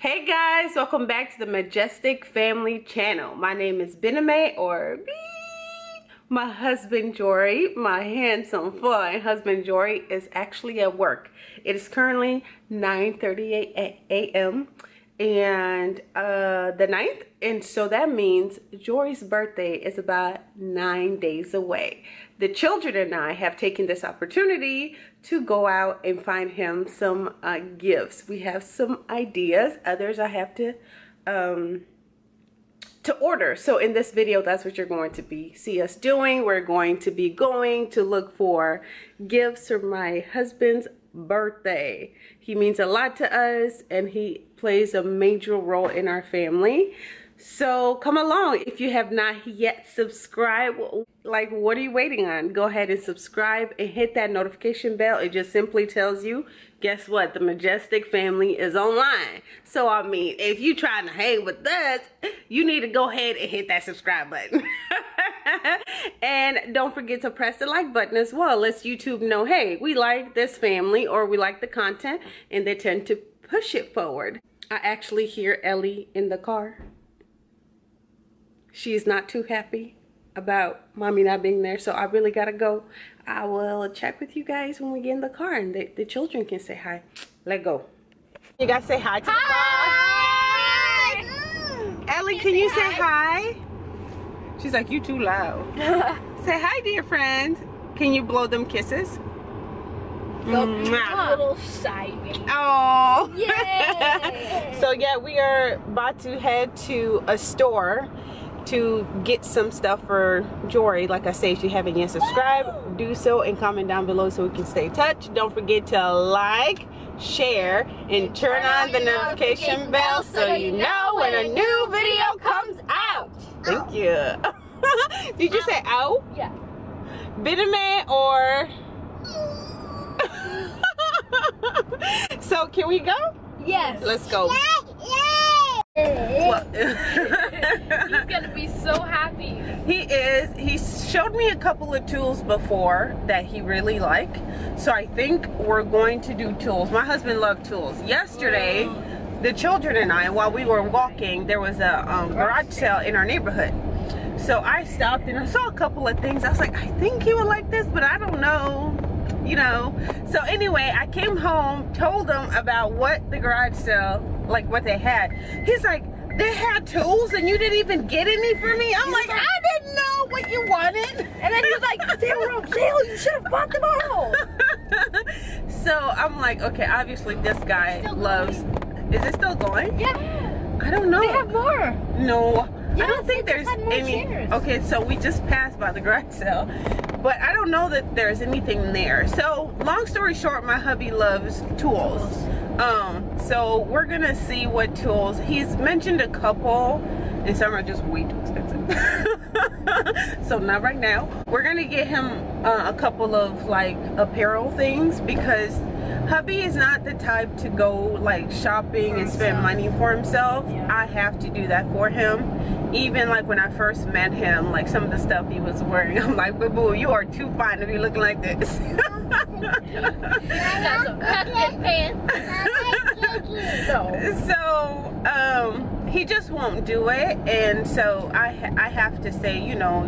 Hey guys, welcome back to the Majestic Family channel. My name is Biname, or Bee. My husband Jori, my handsome fine husband Jori, is actually at work. It is currently 9:38 a.m. and the 9th, and so that means Jori's birthday is about 9 days away. The children and I have taken this opportunity to go out and find him some gifts. We have some ideas, others I have to order. So in this video, that's what you're going to see us doing. We're going to be going to look for gifts for my husband's birthday. He means a lot to us and he plays a major role in our family. So come along. If you have not yet subscribed, like, what are you waiting on? Go ahead and subscribe and hit that notification bell. It just simply tells you, guess what? The Majestic Family is online. So I mean, if you trying to hang with us, you need to go ahead and hit that subscribe button. And don't forget to press the like button as well. Let's YouTube know, hey, we like this family, or we like the content, and they tend to push it forward. I actually hear Ellie in the car. She's not too happy about mommy not being there, so I really gotta go. I will check with you guys when we get in the car, and the children can say hi. Let go. You guys say hi to the hi. Car. Ellie, can you say hi? She's like, you too loud. Say hi, dear friends. Can you blow them kisses? Little side. Oh. Yay. So yeah, we are about to head to a store to get some stuff for Jori. Like I say, if you haven't yet subscribed, do so and comment down below so we can stay in touch. Don't forget to like, share, and turn on the notification bell so you know when a new video comes out. Thank you. Did you say ow? Yeah. Biname or... So can we go? Yes. Let's go. Well, he's gonna be so happy. He is. He showed me a couple of tools before that he really liked. So I think we're going to do tools. My husband loved tools. Yesterday, the children and I, while we were walking, there was a garage sale in our neighborhood. So I stopped and I saw a couple of things. I was like, I think he would like this, but I don't know. You know, so anyway, I came home, told him about what the garage sale, like what they had. He's like, they had tools and you didn't even get any for me? I'm like, I didn't know what you wanted. And then he was like, they were on sale, you should have bought them all. So I'm like, okay, obviously this guy loves, is it still going? Yeah. I don't know. They have more. No. Yes, I don't think there's any. Chairs. Okay, so we just passed by the garage sale, but I don't know that there's anything there. So long story short, my hubby loves tools. So we're gonna see what tools. He's mentioned a couple, and some are just way too expensive. So not right now. We're gonna get him a couple of like apparel things, because hubby is not the type to go like shopping and spend money for himself. Yeah. I have to do that for him. Even like when I first met him, like some of the stuff he was wearing, I'm like, boo-boo, you are too fine to be looking like this. Got some custom pants. So he just won't do it, and so I have to say, you know,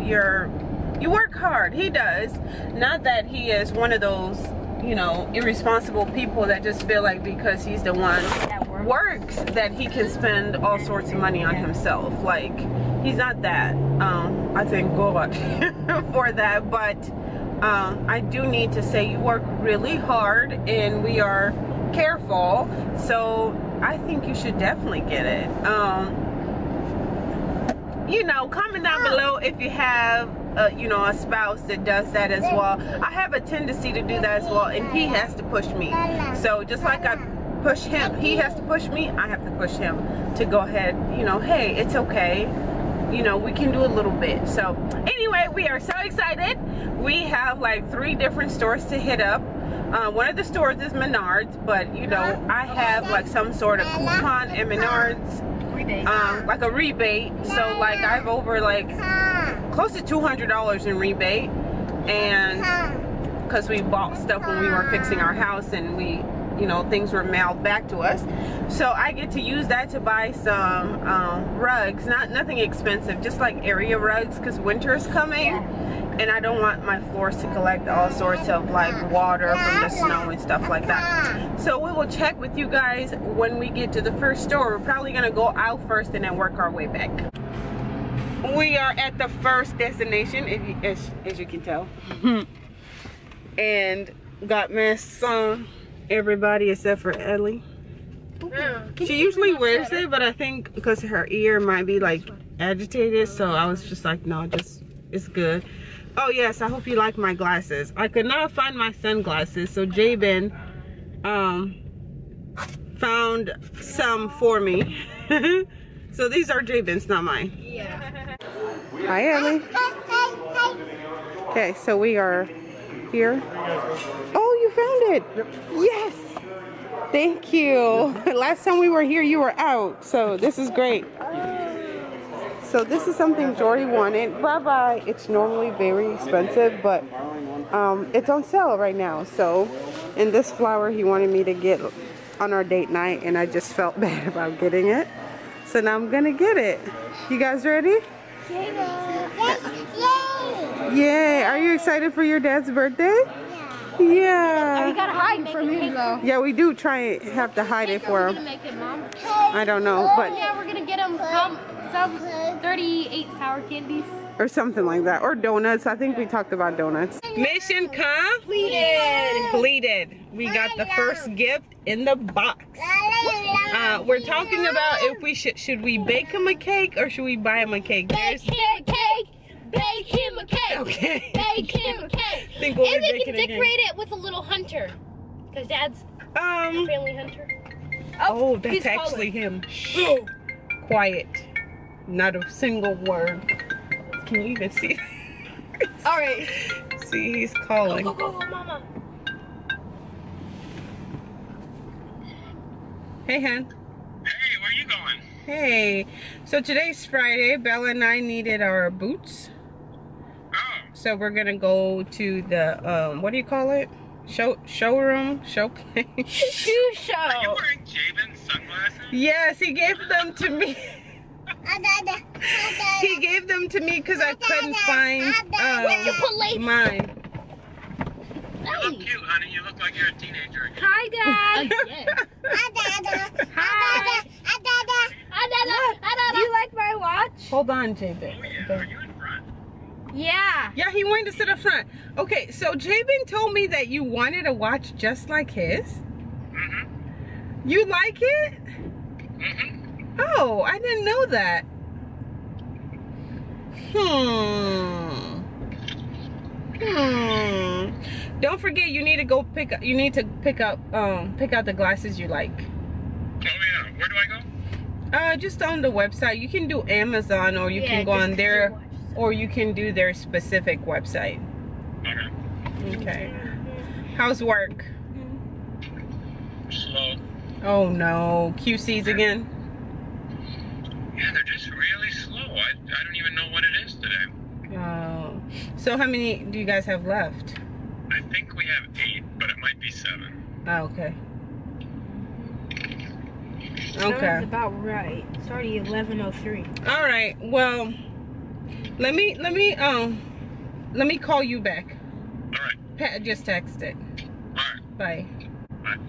you work hard. He does. Not that he is one of those, you know, irresponsible people that just feel like because he's the one that works that he can spend all sorts of money on himself. Like, he's not that. I thank God for that, but I do need to say you work really hard and we are careful, so I think you should definitely get it. You know, comment down below if you have you know, a spouse that does that as well. I have a tendency to do that as well, and he has to push me. So just like I push him, he has to push me, I have to push him to go ahead, you know, hey, it's okay, you know, we can do a little bit. So anyway, we are so excited. We have like 3 different stores to hit up. One of the stores is Menards, but you know, I have like some sort of coupon in Menards, like a rebate. So like I've over like close to $200 in rebate, and because we bought stuff when we were fixing our house, and we, you know, things were mailed back to us. So I get to use that to buy some rugs, nothing expensive, just like area rugs, because winter is coming and I don't want my floors to collect all sorts of like water from the snow and stuff like that. So we will check with you guys when we get to the first store. We're probably gonna go out first and then work our way back. We are at the first destination, as you can tell. And got masks on, everybody except for Ellie. She usually wears it, but I think because her ear might be like agitated, so I was just like, no, just, it's good. Oh yes, I hope you like my glasses. I could not find my sunglasses, so Jabin found some for me. So these are Jabin's, not mine. Yeah. Hi Ellie. Okay, so we are here. Oh, you found it. Yep. Yes, thank you. Last time we were here you were out, so this is great. So this is something Jori wanted. Bye-bye. It's normally very expensive, but it's on sale right now. So, and this flower he wanted me to get on our date night, and I just felt bad about getting it, so now I'm gonna get it. You guys ready? Yay! Are you excited for your dad's birthday? Yeah. Yeah. We gotta hide it from him though. Yeah, we do try and have to hide it for him. I don't know, but yeah, we're gonna get him some 38 sour candies or something like that, or donuts. I think we talked about donuts. Mission completed. Completed. We got the first gift in the box. We're talking about if we should we bake him a cake or should we buy him a cake? Bake him a cake. Bake him a cake. Okay. Bake him a cake. Think we'll and we can decorate it with a little hunter, because Dad's a family hunter. Oh, that's actually him. Shh. Quiet. Not a single word. Can you even see? All right. See, he's calling. Go, go, go, go, Mama. Hey, hon. Hey, where you going? Hey. So today's Friday. Bella and I needed our boots. So we're gonna go to the what do you call it? Showroom, showplace. Shoe show. Are you wearing Jabin's sunglasses? Yes, he gave them to me. He gave them to me because I couldn't find mine. You look cute, honey. You look like you're a teenager again. Hi, Dad. Hi. Do you like my watch? Hold on, Jabin. Oh, yeah. Are you in front? Yeah. Yeah, he wanted to sit up front. Okay, so Jabin told me that you wanted a watch just like his. Mm-hmm. You like it? Mm-hmm. Oh, I didn't know that. Don't forget, you need to go pick up. You need to pick out the glasses you like. Oh yeah. Where do I go? Just on the website. You can do Amazon, or you can go on there. Or you can do their specific website. Okay. Okay. How's work? Slow. Oh no, QC's again? Yeah, they're just really slow. I don't even know what it is today. Oh. So how many do you guys have left? I think we have 8, but it might be 7. Oh, okay. Okay. Sounds about right. It's already 11:03. All right. Well, Let me call you back. All right. Pat just texted. All right. Bye. Bye.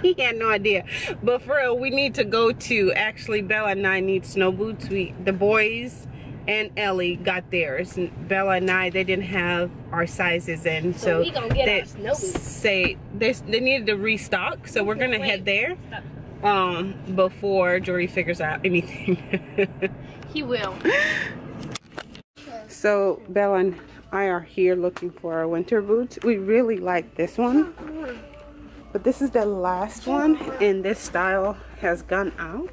He had no idea. But for real, we need to go to. Actually, Bella and I need snow boots. The boys and Ellie got theirs. Bella and I, they didn't have our sizes in, so we gonna get our snow boots. They needed to restock, so we're gonna head there. Stop. Before Jori figures out anything. He will. So Bella and I are here looking for our winter boots. We really like this one, but this is the last one, and this style has gone out.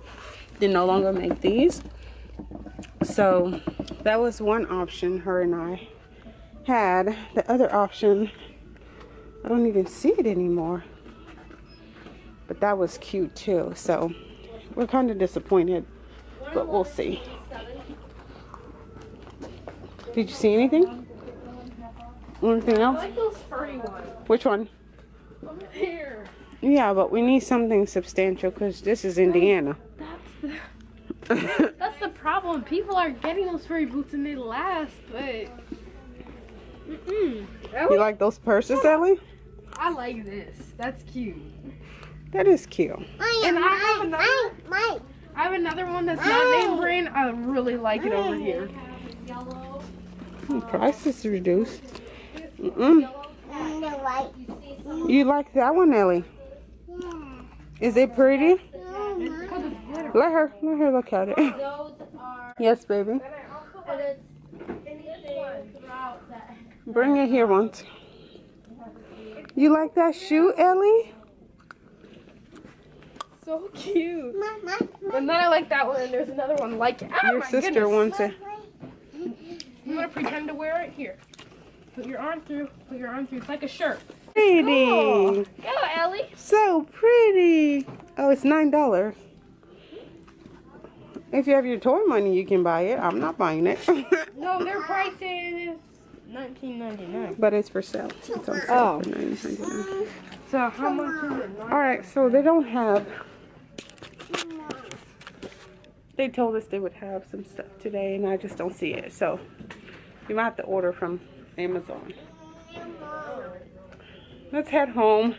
They no longer make these. So that was one option her and I had. The other option, I don't even see it anymore. But that was cute too, so we're kind of disappointed, but we'll see. Did you see anything? Anything else? I like those furry ones. Which one? Over here. Yeah, but we need something substantial because this is Indiana. That's the problem. People are getting those furry boots and they last, but... Mm-mm. You like those purses, Ellie? I like this. That's cute. That is cute. And I have another one that's not name brand. I really like it over here. The price is reduced. Mm-mm. You like that one, Ellie? Is it pretty? Let her look at it. Yes, baby. Bring it here once. You like that shoe, Ellie? So cute. And then I like that one, and there's another one like it. Oh, your sister wants it. You want to pretend to wear it? Here. Put your arm through. Put your arm through. It's like a shirt. Pretty. Cool. Go, Ellie. So pretty. Oh, it's $9. If you have your toy money, you can buy it. I'm not buying it. No, their price is $19.99. But it's for sale. It's on sale for $19.99. So how much is it? All right. So they don't have. They told us they would have some stuff today, and I just don't see it. So you might have to order from Amazon. Let's head home.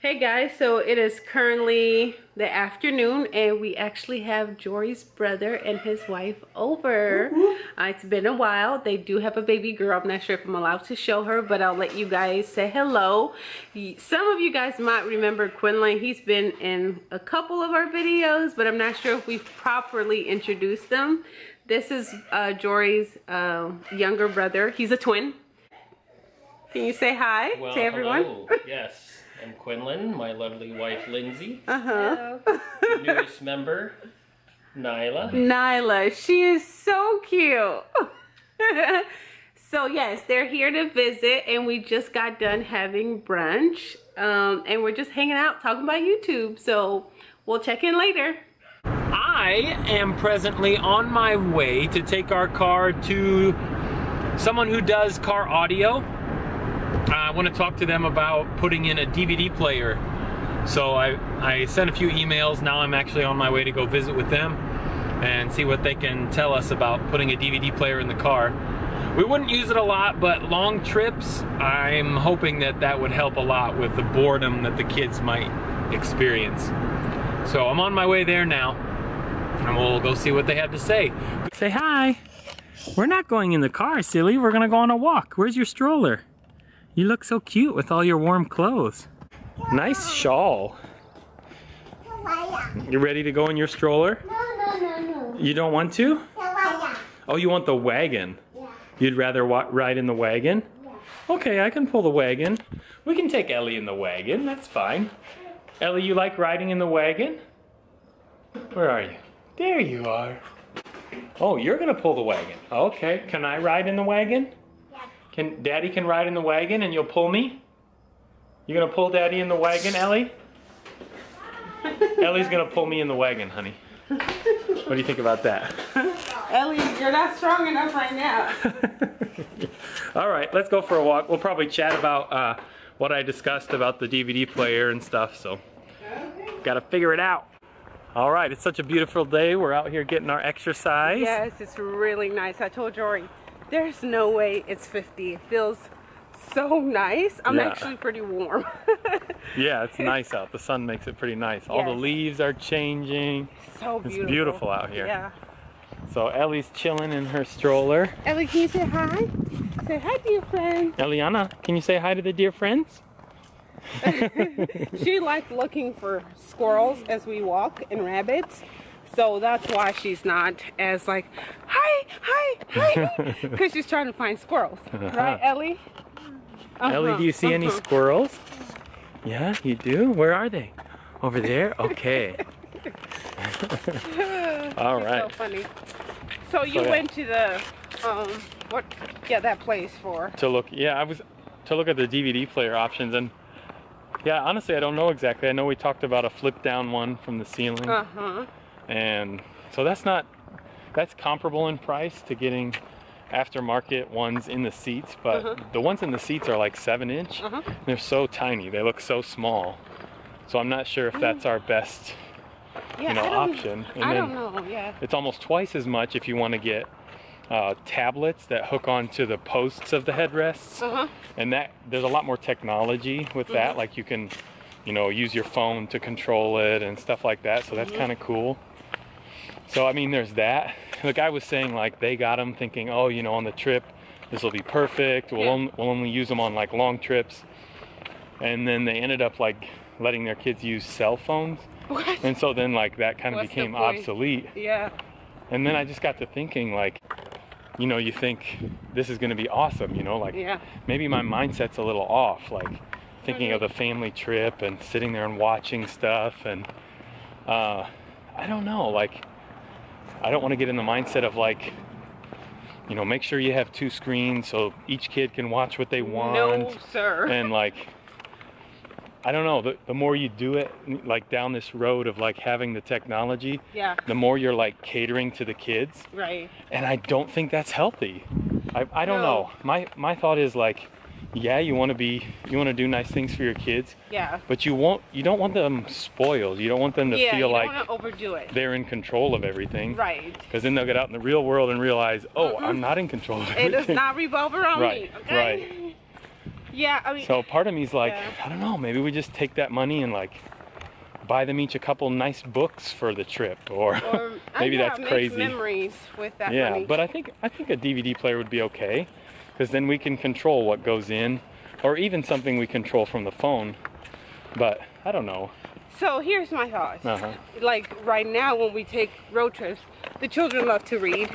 Hey guys, so it is currently the afternoon and we actually have Jori's brother and his wife over. It's been a while. They do have a baby girl. I'm not sure if I'm allowed to show her, but I'll let you guys say hello. Some of you guys might remember Quinlan. He's been in a couple of our videos, but I'm not sure if we've properly introduced them. This is Jori's younger brother. He's a twin. Can you say hi to everyone? Hello. Yes. I'm Quinlan, my lovely wife Lindsay. The newest member, Nyla. Nyla, she is so cute. So yes, they're here to visit and we just got done having brunch. And we're just hanging out talking about YouTube. So we'll check in later. I am presently on my way to take our car to someone who does car audio. I want to talk to them about putting in a DVD player. So I sent a few emails. Now I'm actually on my way to go visit with them and see what they can tell us about putting a DVD player in the car. We wouldn't use it a lot, but long trips, I'm hoping that that would help a lot with the boredom that the kids might experience. So I'm on my way there now, and we'll go see what they have to say. Say hi. We're not going in the car, silly. We're going to go on a walk. Where's your stroller? You look so cute with all your warm clothes. Nice shawl. You ready to go in your stroller? No. You don't want to? Oh, you want the wagon? Yeah. You'd rather ride in the wagon? Yeah. Okay, I can pull the wagon. We can take Ellie in the wagon, that's fine. Ellie, you like riding in the wagon? Where are you? There you are. Oh, you're gonna pull the wagon. Okay, can I ride in the wagon? Daddy can ride in the wagon and you'll pull me? You're gonna pull Daddy in the wagon, Ellie? Ellie's gonna pull me in the wagon, honey. What do you think about that? Ellie, you're not strong enough right now. All right, let's go for a walk. We'll probably chat about what I discussed about the DVD player and stuff, so gotta figure it out. All right, it's such a beautiful day. We're out here getting our exercise. Yes, it's really nice. I told Jori, there's no way it's 50. It feels so nice. I'm actually pretty warm. Yeah, it's nice out. The sun makes it pretty nice. All the leaves are changing. So beautiful. It's beautiful out here. Yeah. So Ellie's chilling in her stroller. Ellie, can you say hi? Say hi, dear friends. Elianah, can you say hi to the dear friends? She liked looking for squirrels as we walk and rabbits. So that's why she's not as like, hi, because she's trying to find squirrels. Right, Ellie? Ellie, do you see any squirrels? Yeah, you do? Where are they? Over there? Okay. All right. So funny. So you went to the, that place for? To look, I was to look at the DVD player options and honestly, I don't know exactly. I know we talked about a flip down one from the ceiling. And so that's comparable in price to getting aftermarket ones in the seats, but the ones in the seats are like 7-inch. They're so tiny. They look so small. So I'm not sure if that's our best option. And I don't know. It's almost twice as much if you want to get tablets that hook onto the posts of the headrests. And that there's a lot more technology with that. Like you can, you know, use your phone to control it and stuff like that. So that's kind of cool. So, I mean, there's that. The guy was saying, like, they got them thinking, oh, you know, on the trip, this will be perfect. We'll only use them on, like, long trips. And then they ended up, like, letting their kids use cell phones. What? And so then, like, that kind of became obsolete. Yeah. And then I just got to thinking, like, you know, you think this is going to be awesome, you know? Like, maybe my mindset's a little off, like, thinking of the family trip and sitting there and watching stuff. And I don't know, like... I don't want to get in the mindset of like, you know, make sure you have 2 screens so each kid can watch what they want. No, sir. And like, I don't know, the more you do it, like down this road of like having the technology, the more you're like catering to the kids. Right. And I don't think that's healthy. I don't know. My thought is like, yeah, you want to do nice things for your kids. Yeah. But you don't want them spoiled. You don't want them to feel like they're in control of everything. Right. Because then they'll get out in the real world and realize, oh, I'm not in control of everything. It does not revolve around me. Okay? Right. Yeah. I mean. So part of me's like, I don't know. Maybe we just take that money and like buy them each a couple nice books for the trip, or maybe that's crazy. Memories with that money. Yeah. But I think a DVD player would be okay. Because then we can control what goes in, or even something we control from the phone. But I don't know. So here's my thoughts. Like right now when we take road trips, the children love to read,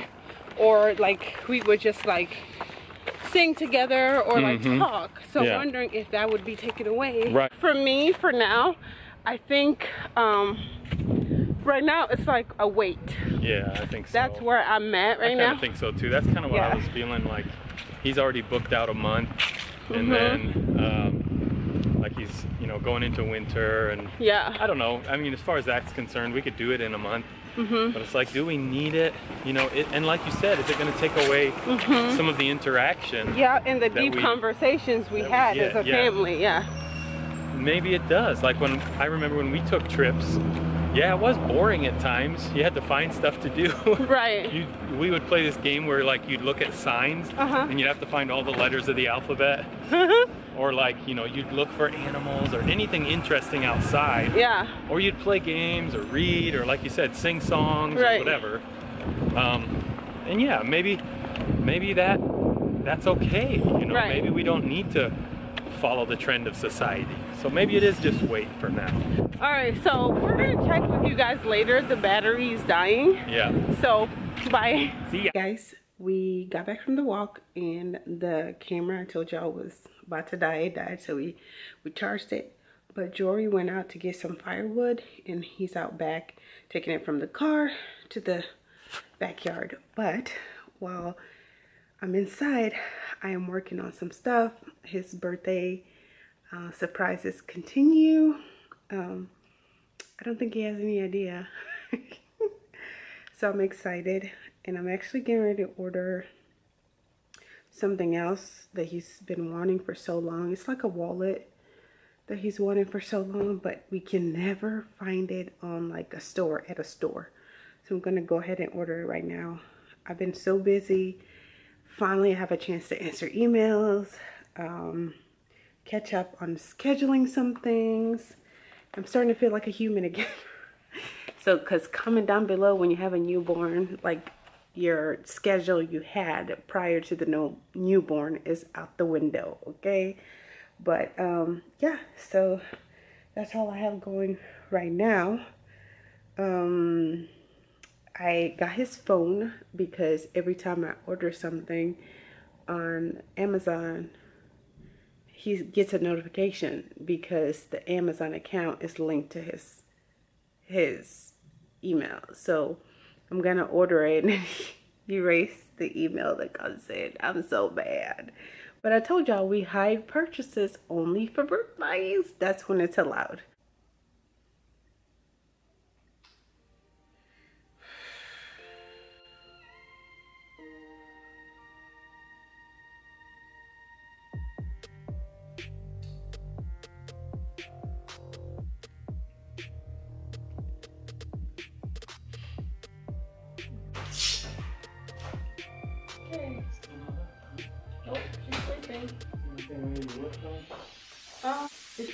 or like we would just like sing together or like talk. So I'm wondering if that would be taken away. Right. For me, for now, I think right now it's like a wait. Yeah, I think so. That's where I'm at right now. I think so too. That's kind of what I was feeling like. He's already booked out a month, and then like he's, you know, going into winter, and I don't know. I mean, as far as that's concerned, we could do it in a month, but it's like, do we need it? You know, and like you said, is it going to take away some of the interaction? Yeah, and the deep conversations we had as a family. Yeah. Maybe it does. Like when I remember when we took trips. Yeah, it was boring at times. You had to find stuff to do. Right. We would play this game where like you'd look at signs and you'd have to find all the letters of the alphabet. Or like, you know, you'd look for animals or anything interesting outside. Yeah. Or you'd play games or read or like you said, sing songs or whatever. And yeah, maybe that's okay. You know, maybe we don't need to follow the trend of society. So maybe it is just wait for now. All right, so we're gonna check with you guys later. The battery is dying. Yeah. So bye. See ya. Guys, we got back from the walk and the camera I told y'all was about to die. It died, so we charged it. But Jori went out to get some firewood and he's out back taking it from the car to the backyard. But while I'm inside, I am working on some stuff. His birthday surprises continue. I don't think he has any idea. So I'm excited, and I'm actually getting ready to order something else that he's been wanting for so long. It's like a wallet that he's wanted for so long, but we can never find it on like at a store. So I'm gonna go ahead and order it right now. I've been so busy. Finally, I have a chance to answer emails, catch up on scheduling some things. I'm starting to feel like a human again. So, because comment down below when you have a newborn, like your schedule you had prior to the newborn is out the window, okay? But, yeah, so that's all I have going right now. I got his phone because every time I order something on Amazon, he gets a notification because the Amazon account is linked to his email. So I'm gonna order it and erase the email that comes in. I'm so bad. But I told y'all we hide purchases only for birthdays. That's when it's allowed.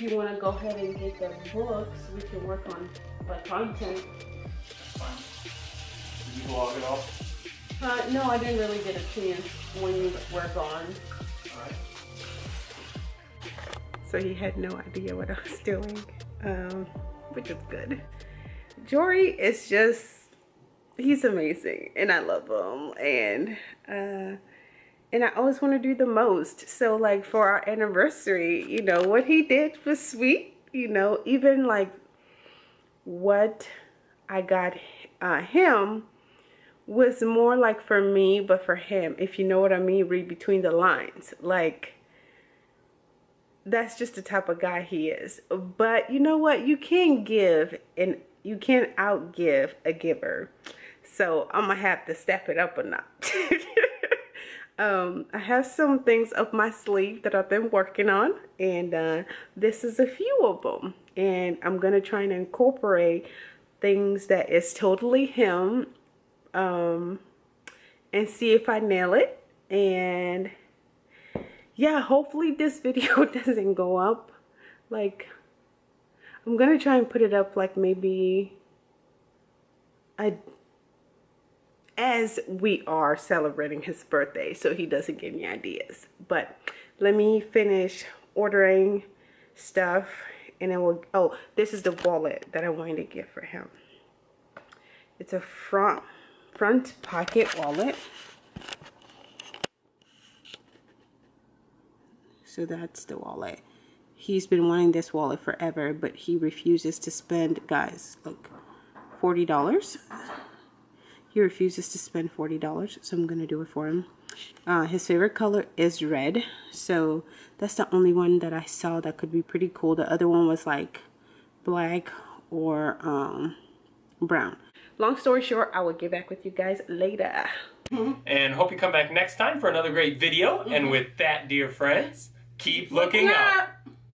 if you want to go ahead and get the books, we can work on like content. Fine. Did you vlog at all? No, I didn't really get a chance when you were gone. Alright. So he had no idea what I was doing, which is good. Jori is just, he's amazing and I love him, and I always want to do the most. So like for our anniversary, you know, what he did was sweet, you know, even like what I got him was more like for me, but for him, if you know what I mean, read between the lines. Like, that's just the type of guy he is. But you know what? You can give and you can't outgive a giver. So I'm gonna have to step it up a notch. I have some things up my sleeve that I've been working on, and this is a few of them. And I'm gonna try and incorporate things that is totally him, and see if I nail it. And yeah, hopefully this video doesn't go up, like I'm gonna try and put it up like maybe as we are celebrating his birthday, so he doesn't give me ideas. But let me finish ordering stuff and then we'll, oh, this is the wallet that I wanted to get for him. It's a front pocket wallet. So that's the wallet. He's been wanting this wallet forever, but he refuses to spend, guys, look, $40. He refuses to spend $40, so I'm gonna do it for him. His favorite color is red, so that's the only one that I saw that could be pretty cool. The other one was like black or brown. Long story short, I will get back with you guys later. And hope you come back next time for another great video. And with that, dear friends, keep looking up.